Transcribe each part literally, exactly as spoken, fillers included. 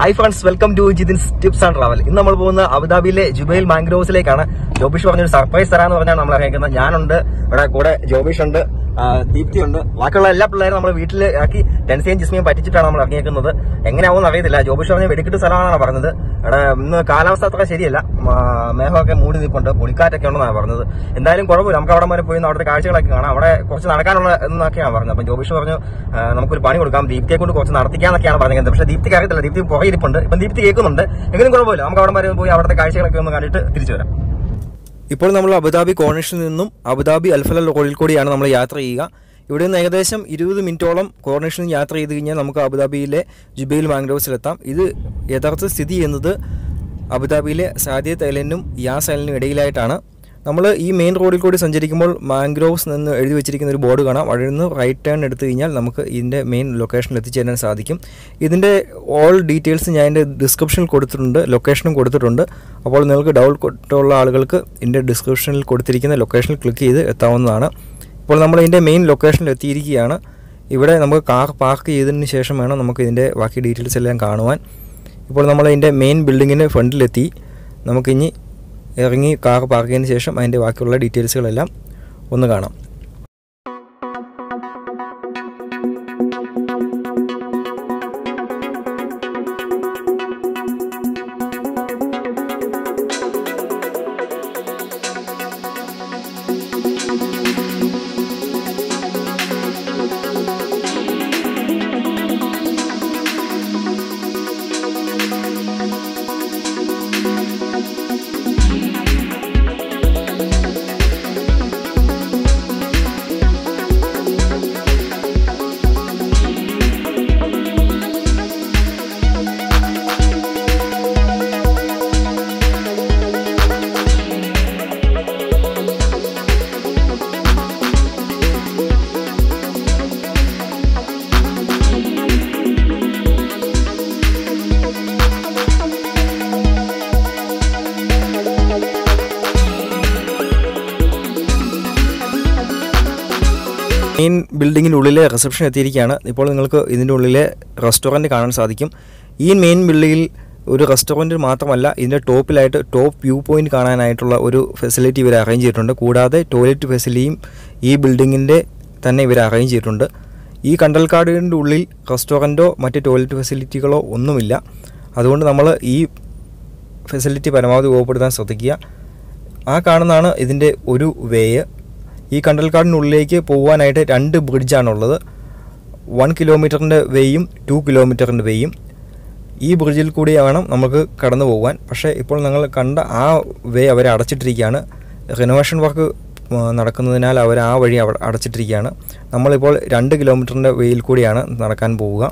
Hi friends, welcome to Jithin's Tips and Travel. In നമ്മൾ പോകുന്ന അബുദാബിയിലെ ജുബൈൽ മാംഗ്രോവ്സിലേക്കാണ്. ജോബീഷ് പറഞ്ഞൊരു സർപ്രൈസ് തരാന്ന് പറഞ്ഞാൽ നമ്മൾ അറിയിക്കുന്നത്. ഞാനുണ്ട്, ഇവിടെ കൂടെ ജോബീഷ് ഉണ്ട്, ദീപ്തി ഉണ്ട്, ബാക്കിയുള്ള എല്ലാ പിള്ളേരും നമ്മൾ വീട്ടിൽ ആക്കി ടെൻസിയും ജിസ്മിയും പറ്റിച്ചിട്ടാണ് നമ്മൾ ഇറങ്ങിയേക്കുന്നത്. എങ്ങനെയാവും അറിയത്തില്ല. ജോബീഷ് പറഞ്ഞ വെടിക്കെട്ട് സ്ഥലമാണെന്നാണ് പറഞ്ഞത്. ഇവിടെ ഇന്ന് കാലാവസ്ഥ അത്ര ശരിയല്ല, മേഘമൊക്കെ മൂടി നിൽപ്പുണ്ട്, പൊളിക്കാറ്റൊക്കെ ഉണ്ടെന്നാണ് പറഞ്ഞത്. എന്തായാലും കുഴപ്പമില്ല, നമുക്ക് അവിടെ വരെ പോയി അവിടുത്തെ കാഴ്ചകളൊക്കെ കാണാം. അവിടെ കുറച്ച് നടക്കാനുള്ള എന്നൊക്കെയാണ് പറഞ്ഞത്. അപ്പം ജോബീഷ് പറഞ്ഞു നമുക്കൊരു പണി കൊടുക്കാം, ദീപ്തിയെ കൊണ്ട് കുറച്ച് നടത്തിക്കാന്നൊക്കെയാണ് പറഞ്ഞത്. പക്ഷേ ദീപ്തിക്ക് അറിയത്തില്ല, ദീപ്തി ണ്ട് ഇപ്പം ദീപ്തി കേൾക്കുന്നുണ്ട്. എങ്കിലും കുഴപ്പമില്ല, നമുക്ക് അവിടെ വരെ പോയി അവിടുത്തെ കാഴ്ചകളൊക്കെ ഒന്ന് കണ്ടിട്ട് തിരിച്ചു വരാം. ഇപ്പോൾ നമ്മൾ അബുദാബി കോർണിഷിൽ നിന്നും അബുദാബി അൽഫലൽ റോഡിൽ കൂടിയാണ് നമ്മൾ യാത്ര ചെയ്യുക. ഇവിടെ നിന്ന് ഏകദേശം ഇരുപത് മിനിറ്റോളം കോർണിഷിൽ നിന്ന് യാത്ര ചെയ്ത് കഴിഞ്ഞാൽ നമുക്ക് അബുദാബിയിലെ ജുബൈൽ മാംഗ്രോവ്സിലെത്താം. ഇത് യഥാർത്ഥ സ്ഥിതി ചെയ്യുന്നത് അബുദാബിയിലെ സാദിയത്ത് ഐലൻഡും യാസ് ഐലൻഡും ഇടയിലായിട്ടാണ്. നമ്മൾ ഈ മെയിൻ റോഡിൽ കൂടി സഞ്ചരിക്കുമ്പോൾ മാംഗ്രോവ്സ് എന്ന് എഴുതി വെച്ചിരിക്കുന്ന ഒരു ബോർഡ് കാണാം. അവിടെ നിന്ന് റൈറ്റ് ടേൺ എടുത്തു കഴിഞ്ഞാൽ നമുക്ക് ഇതിൻ്റെ മെയിൻ ലൊക്കേഷനിൽ എത്തിച്ചേരാൻ സാധിക്കും. ഇതിൻ്റെ ഓൾ ഡീറ്റെയിൽസ് ഞാൻ എൻ്റെ ഡിസ്ക്രിപ്ഷനിൽ കൊടുത്തിട്ടുണ്ട്, ലൊക്കേഷനും കൊടുത്തിട്ടുണ്ട്. അപ്പോൾ നിങ്ങൾക്ക് ഡൗട്ട് ഉള്ള ആളുകൾക്ക് ഇതിൻ്റെ ഡിസ്ക്രിപ്ഷനിൽ കൊടുത്തിരിക്കുന്ന ലൊക്കേഷനിൽ ക്ലിക്ക് ചെയ്ത് എത്താവുന്നതാണ്. ഇപ്പോൾ നമ്മൾ ഇതിൻ്റെ മെയിൻ ലൊക്കേഷനിൽ എത്തിയിരിക്കുകയാണ്. ഇവിടെ നമുക്ക് കാർ പാർക്ക് ചെയ്തതിന് ശേഷം വേണം നമുക്ക് ഇതിൻ്റെ ബാക്കി ഡീറ്റെയിൽസ് എല്ലാം കാണുവാൻ. ഇപ്പോൾ നമ്മൾ ഇതിൻ്റെ മെയിൻ ബിൽഡിങ്ങിൻ്റെ ഫ്രണ്ടിലെത്തി. നമുക്കിനി ഇറങ്ങി കാർ പാർക്ക് ചെയ്തതിന് ശേഷം അതിൻ്റെ ബാക്കിയുള്ള ഡീറ്റെയിൽസുകളെല്ലാം ഒന്ന് കാണാം. മെയിൻ ബിൽഡിങ്ങിനുള്ളിലെ റിസപ്ഷൻ എത്തിയിരിക്കുകയാണ്. ഇപ്പോൾ നിങ്ങൾക്ക് ഇതിൻ്റെ ഉള്ളിലെ റെസ്റ്റോറൻറ്റ് കാണാൻ സാധിക്കും. ഈ മെയിൻ ബിൽഡിങ്ങിൽ ഒരു റെസ്റ്റോറൻറ്റ് മാത്രമല്ല, ഇതിൻ്റെ ടോപ്പിലായിട്ട് ടോപ്പ് വ്യൂ പോയിൻറ്റ് കാണാനായിട്ടുള്ള ഒരു ഫെസിലിറ്റി ഇവർ അറേഞ്ച് ചെയ്തിട്ടുണ്ട്. കൂടാതെ ടോയ്ലറ്റ് ഫെസിലിറ്റിയും ഈ ബിൽഡിങ്ങിൻ്റെ തന്നെ ഇവർ അറേഞ്ച് ചെയ്തിട്ടുണ്ട്. ഈ കണ്ടൽക്കാടിൻ്റെ ഉള്ളിൽ റെസ്റ്റോറൻറ്റോ മറ്റ് ടോയ്ലറ്റ് ഫെസിലിറ്റികളോ ഒന്നുമില്ല. അതുകൊണ്ട് നമ്മൾ ഈ ഫെസിലിറ്റി പരമാവധി ഉപയോഗപ്പെടുത്താൻ ശ്രദ്ധിക്കുക. ആ കാണുന്നതാണ് ഇതിൻ്റെ ഒരു വേയ്. ഈ കണ്ടൽക്കാടിനുള്ളിലേക്ക് പോകാനായിട്ട് രണ്ട് ബ്രിഡ്ജാണുള്ളത്. One കിലോമീറ്ററിൻ്റെ വേയും to കിലോമീറ്ററിൻ്റെ വേയും. ഈ ബ്രിഡ്ജിൽ കൂടി വേണം നമുക്ക് കടന്നു പോകാൻ. പക്ഷേ ഇപ്പോൾ നിങ്ങൾ കണ്ട ആ വേ അവരെ അടച്ചിട്ടിരിക്കുകയാണ്. റിനോവേഷൻ വർക്ക് നടക്കുന്നതിനാൽ അവർ ആ വഴി അടച്ചിട്ടിരിക്കുകയാണ്. നമ്മളിപ്പോൾ രണ്ട് കിലോമീറ്ററിൻ്റെ വേയിൽ കൂടിയാണ് നടക്കാൻ പോവുക.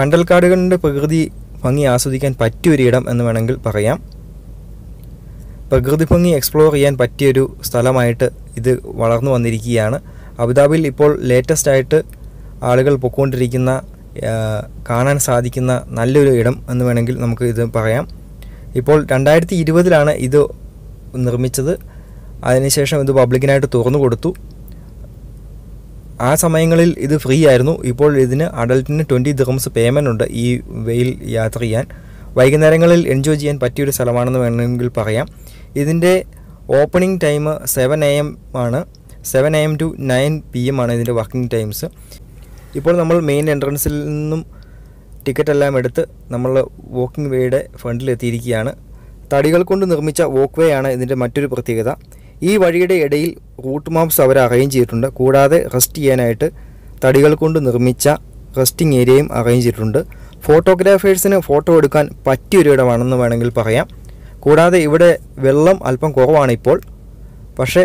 കണ്ടൽക്കാടുകളുടെ പ്രകൃതി ഭംഗി ആസ്വദിക്കാൻ പറ്റിയൊരിടം എന്ന് വേണമെങ്കിൽ പറയാം. പ്രകൃതി ഭംഗി എക്സ്പ്ലോർ ചെയ്യാൻ പറ്റിയൊരു സ്ഥലമായിട്ട് ഇത് വളർന്നു വന്നിരിക്കുകയാണ്. അബുദാബിയിൽ ഇപ്പോൾ ലേറ്റസ്റ്റ് ആയിട്ട് ആളുകൾ പൊയ്ക്കൊണ്ടിരിക്കുന്ന കാണാൻ സാധിക്കുന്ന നല്ലൊരു ഇടം എന്ന് വേണമെങ്കിൽ നമുക്ക് ഇത് പറയാം. ഇപ്പോൾ രണ്ടായിരത്തി ഇരുപതിലാണ് ഇത് നിർമ്മിച്ചത്. അതിനുശേഷം ഇത് പബ്ലിക്കിനായിട്ട് തുറന്നു കൊടുത്തു. ആ സമയങ്ങളിൽ ഇത് ഫ്രീ ആയിരുന്നു. ഇപ്പോൾ ഇതിന് അഡൽട്ടിന് ട്വൻറ്റി ദിർഹംസ് പേയ്മെൻ്റ് ഉണ്ട് ഈ വെയിൽ യാത്ര ചെയ്യാൻ. വൈകുന്നേരങ്ങളിൽ എൻജോയ് ചെയ്യാൻ പറ്റിയൊരു സ്ഥലമാണെന്ന് വേണമെങ്കിൽ പറയാം. ഇതിൻ്റെ opening time seven A M ആണ്. Seven A M to nine P M ആണ് ഇതിൻ്റെ വർക്കിംഗ് ടൈംസ്. ഇപ്പോൾ നമ്മൾ മെയിൻ എൻട്രൻസിൽ നിന്നും ടിക്കറ്റ് എല്ലാം എടുത്ത് നമ്മൾ വോക്കിംഗ് വേയുടെ ഫ്രണ്ടിലെത്തിയിരിക്കുകയാണ്. തടികൾ കൊണ്ട് നിർമ്മിച്ച വോക്ക് വേ ആണ് ഇതിൻ്റെ മറ്റൊരു പ്രത്യേകത. ഈ വഴിയുടെ ഇടയിൽ റൂട്ട് മാപ്സ് അവർ അറേഞ്ച് ചെയ്തിട്ടുണ്ട്. കൂടാതെ റെസ്റ്റ് ചെയ്യാനായിട്ട് തടികൾ കൊണ്ട് നിർമ്മിച്ച റെസ്റ്റിംഗ് ഏരിയയും അറേഞ്ച് ചെയ്തിട്ടുണ്ട്. ഫോട്ടോഗ്രാഫേഴ്സിന് ഫോട്ടോ എടുക്കാൻ പറ്റിയൊരിടമാണെന്ന് വേണമെങ്കിൽ പറയാം. കൂടാതെ ഇവിടെ വെള്ളം അല്പം കുറവാണിപ്പോൾ, പക്ഷേ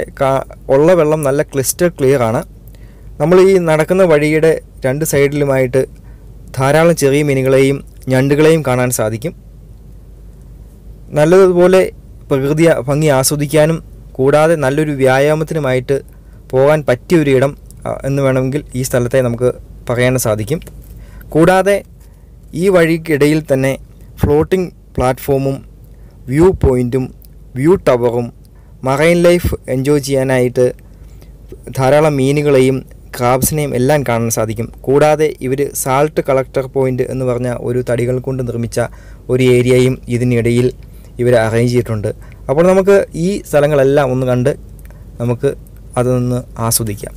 ഉള്ള വെള്ളം നല്ല ക്ലിസ്റ്റർ ക്ലിയർ ആണ്. നമ്മൾ ഈ നടക്കുന്ന വഴിയുടെ രണ്ട് സൈഡിലുമായിട്ട് ധാരാളം ചെറിയ മീനുകളെയും ഞണ്ടുകളെയും കാണാൻ സാധിക്കും. നല്ലതുപോലെ പ്രകൃതി ഭംഗി ആസ്വദിക്കാനും കൂടാതെ നല്ലൊരു വ്യായാമത്തിനുമായിട്ട് പോകാൻ പറ്റിയൊരിടം എന്ന് വേണമെങ്കിൽ ഈ സ്ഥലത്തെ നമുക്ക് പറയാൻ സാധിക്കും. കൂടാതെ ഈ വഴിക്കിടയിൽ തന്നെ ഫ്ലോട്ടിംഗ് പ്ലാറ്റ്ഫോമും വ്യൂ പോയിൻറ്റും വ്യൂ ടവറും മറൈൻ ലൈഫ് എൻജോയ് ചെയ്യാനായിട്ട് ധാരാളം മീനുകളെയും ക്രാബ്സിനെയും എല്ലാം കാണാൻ സാധിക്കും. കൂടാതെ ഇവർ സാൾട്ട് കളക്ടർ പോയിന്റ് എന്ന് പറഞ്ഞ ഒരു തടികൾ കൊണ്ട് നിർമ്മിച്ച ഒരു ഏരിയയും ഇതിനിടയിൽ ഇവർ അറേഞ്ച് ചെയ്തിട്ടുണ്ട്. അപ്പോൾ നമുക്ക് ഈ സ്ഥലങ്ങളെല്ലാം ഒന്ന് കണ്ട് നമുക്ക് അതൊന്ന് ആസ്വദിക്കാം.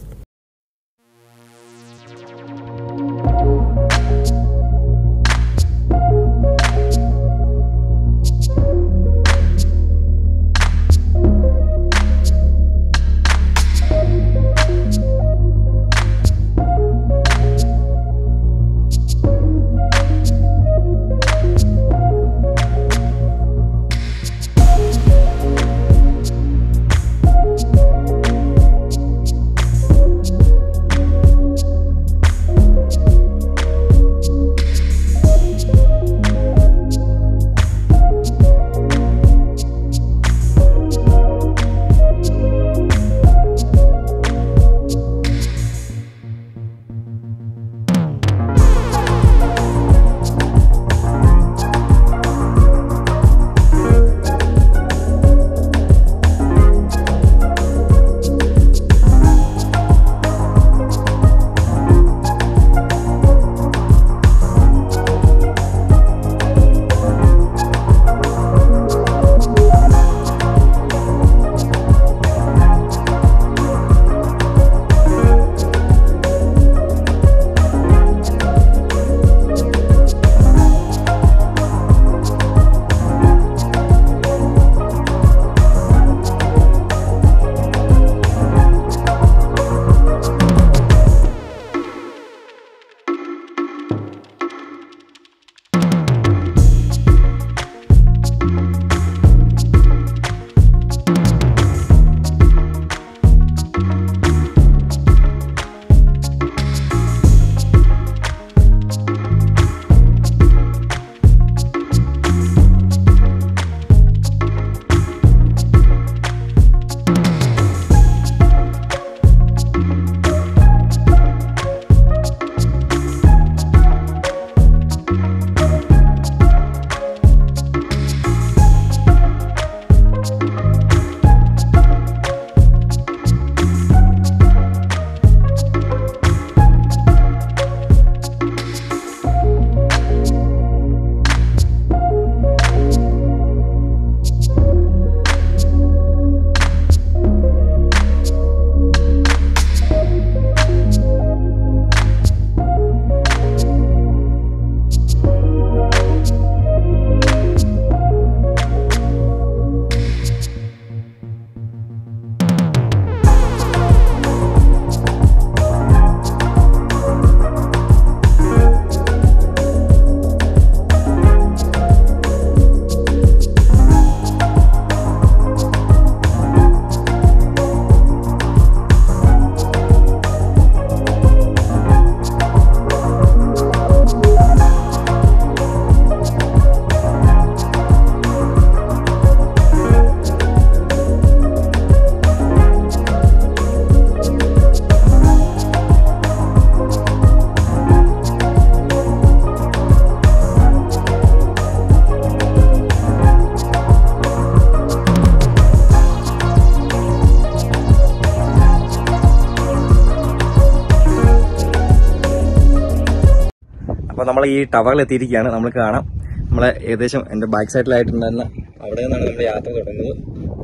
അപ്പോൾ നമ്മൾ ഈ ടവറിലെത്തിയിരിക്കുകയാണ്. നമ്മൾ കാണാം നമ്മളെ ഏകദേശം എൻ്റെ ബാക്ക് സൈഡിലായിട്ടുണ്ടെന്ന് അവിടെ നിന്നാണ് നമ്മൾ യാത്ര തുടങ്ങുന്നത്.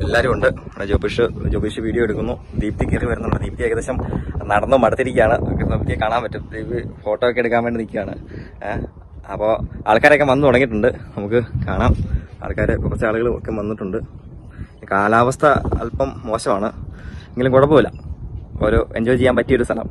എല്ലാവരും ഉണ്ട്. നമ്മുടെ ജോബീഷ് ജോബീഷ് വീഡിയോ എടുക്കുന്നു. ദീപ്തി കയറി വരുന്നുണ്ട്. ദീപ്തി ഏകദേശം നടന്നു മടുത്തിരിക്കുകയാണ്. ദീപ്തിയെ കാണാൻ പറ്റും. ദീപ്തി ഫോട്ടോ ഒക്കെ എടുക്കാൻ വേണ്ടി നിൽക്കുകയാണ്. അപ്പോൾ ആൾക്കാരൊക്കെ വന്നു തുടങ്ങിയിട്ടുണ്ട്. നമുക്ക് കാണാം ആൾക്കാർ കുറച്ച് ആളുകൾ ഒക്കെ വന്നിട്ടുണ്ട്. കാലാവസ്ഥ അല്പം മോശമാണ് എങ്കിലും കുഴപ്പമില്ല. ഓരോ എൻജോയ് ചെയ്യാൻ പറ്റിയൊരു സ്ഥലം.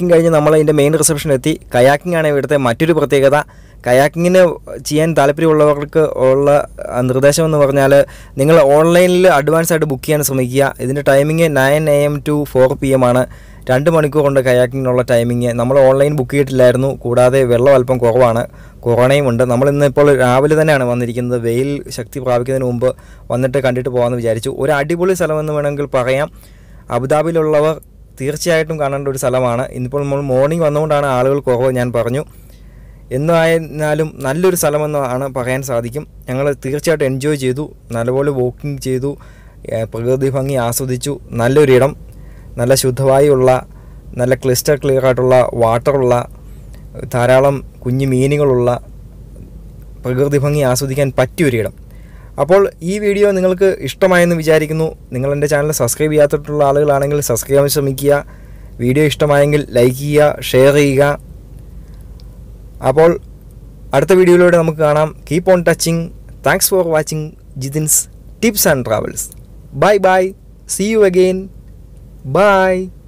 kayaking കഴിഞ്ഞ് നമ്മൾ അതിന്റെ മെയിൻ റിസപ്ഷൻ എത്തി kayaking ആണ് ഇവിടത്തെ മറ്റൊരു പ്രത്യേകത കയാക്കിങ്ങിനെ ചെയ്യാൻ താൽപര്യമുള്ളവർക്ക് ഉള്ള നിർദ്ദേശം എന്ന് പറഞ്ഞാൽ നിങ്ങൾ ഓൺലൈനിൽ അഡ്വാൻസ് ആയിട്ട് ബുക്ക് ചെയ്യാൻ ശ്രമിക്കുക ഇതിന്റെ timing nine A M to four P M ആണ് two മണിക്കൂർ കൊണ്ട് കയാക്കിങ്ങിനുള്ള ടൈമിംഗ് നമ്മൾ ഓൺലൈൻ ബുക്ക് ചെയ്തിട്ടില്ലായിരുന്നു കൂടാതെ വെള്ളം അല്പം കുറവാണ് കൊറോണയും ഉണ്ട് നമ്മൾ ഇന്ന് ഇപ്പോൾ രാവിലെ തന്നെയാണ് വന്നിരിക്കുന്നത് വെയിൽ ശക്തി പ്രാപിക്കുന്നതിന് മുൻപ് വന്നിട്ട് കണ്ടിട്ട് പോകാമെന്ന് വിചാരിച്ചു ഒരു അടിപൊളി സ്ഥലമെന്ന് വേണമെങ്കിൽ പറയാം അബുദാബിയിലുള്ളവർ തീർച്ചയായിട്ടും കാണേണ്ട ഒരു സ്ഥലമാണ് ഇന്നിപ്പോൾ നമ്മൾ മോർണിംഗ് വന്നുകൊണ്ടാണ് ആളുകൾ കുറവ് ഞാൻ പറഞ്ഞു എന്നായാലും നല്ലൊരു സ്ഥലമെന്നാണ് പറയാൻ സാധിക്കും ഞങ്ങൾ തീർച്ചയായിട്ടും എൻജോയ് ചെയ്തു നല്ലപോലെ വാക്കിംഗ് ചെയ്തു പ്രകൃതി ഭംഗി ആസ്വദിച്ചു നല്ലൊരു ഇടം നല്ല ശുദ്ധവായുള്ള നല്ല ക്ലിസ്റ്റർ ക്ലിയർ ആയിട്ടുള്ള വാട്ടറുള്ള ധാരാളം കുഞ്ഞു മീനുകളുള്ള പ്രകൃതി ഭംഗി ആസ്വദിക്കാൻ പറ്റിയ ഒരു ഇടം അപ്പോൾ ഈ വീഡിയോ നിങ്ങൾക്ക് ഇഷ്ടമായെന്ന് വിചാരിക്കുന്നു നിങ്ങൾ എൻ്റെ ചാനൽ സബ്സ്ക്രൈബ് ചെയ്യാത്തട്ടുള്ള ആളുകളാണെങ്കിൽ സബ്സ്ക്രൈബ് ചെയ്യാൻ ശ്രമിക്കുക വീഡിയോ ഇഷ്ടമായെങ്കിൽ ലൈക്ക് ചെയ്യുക ഷെയർ ചെയ്യുക അപ്പോൾ അടുത്ത വീഡിയോയിലൂടെ നമുക്ക് കാണാം keep on touching thanks for watching Jithin's tips and travels bye bye see you again by